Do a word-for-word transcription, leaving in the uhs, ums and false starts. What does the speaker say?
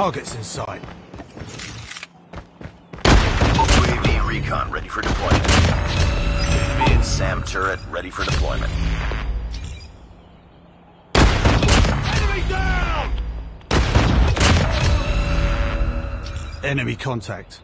Targets in sight. U A V recon ready for deployment. U A V and SAM turret ready for deployment. Enemy down! Enemy contact.